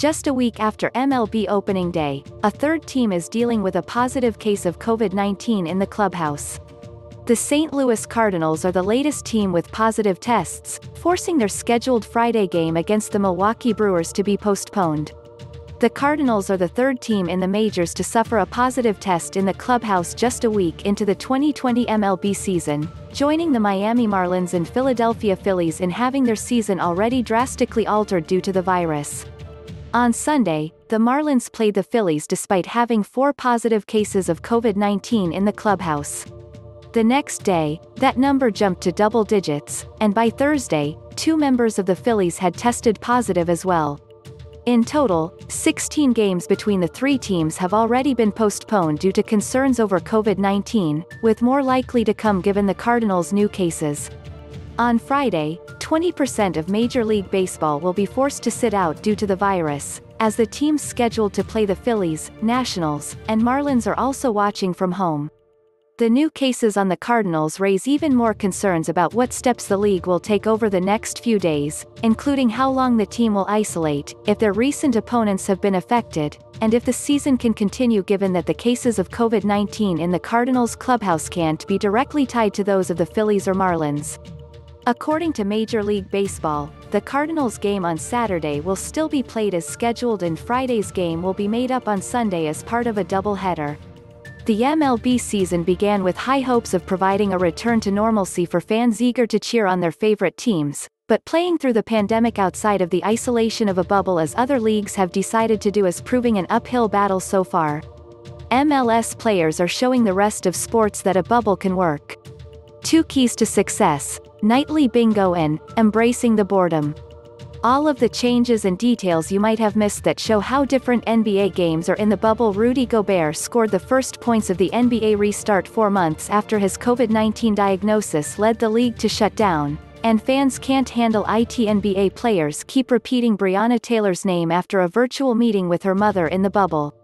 Just a week after MLB opening day, a third team is dealing with a positive case of COVID-19 in the clubhouse. The St. Louis Cardinals are the latest team with positive tests, forcing their scheduled Friday game against the Milwaukee Brewers to be postponed. The Cardinals are the third team in the majors to suffer a positive test in the clubhouse just a week into the 2020 MLB season, joining the Miami Marlins and Philadelphia Phillies in having their season already drastically altered due to the virus. On Sunday, the Marlins played the Phillies despite having 4 positive cases of COVID-19 in the clubhouse. The next day, that number jumped to double digits, and by Thursday, 2 members of the Phillies had tested positive as well. In total, 16 games between the 3 teams have already been postponed due to concerns over COVID-19, with more likely to come given the Cardinals' new cases. On Friday, 20% of Major League Baseball will be forced to sit out due to the virus, as the teams scheduled to play the Phillies, Nationals, and Marlins are also watching from home. The new cases on the Cardinals raise even more concerns about what steps the league will take over the next few days, including how long the team will isolate, if their recent opponents have been affected, and if the season can continue given that the cases of COVID-19 in the Cardinals clubhouse can't be directly tied to those of the Phillies or Marlins. According to Major League Baseball, the Cardinals game on Saturday will still be played as scheduled and Friday's game will be made up on Sunday as part of a doubleheader. The MLB season began with high hopes of providing a return to normalcy for fans eager to cheer on their favorite teams, but playing through the pandemic outside of the isolation of a bubble as other leagues have decided to do is proving an uphill battle so far. MLS players are showing the rest of sports that a bubble can work. 2 keys to success: nightly bingo and embracing the boredom. All of the changes and details you might have missed that show how different NBA games are in the bubble. Rudy Gobert scored the first points of the NBA restart 4 months after his COVID-19 diagnosis led the league to shut down, and fans can't handle it. NBA players keep repeating Breonna Taylor's name after a virtual meeting with her mother in the bubble.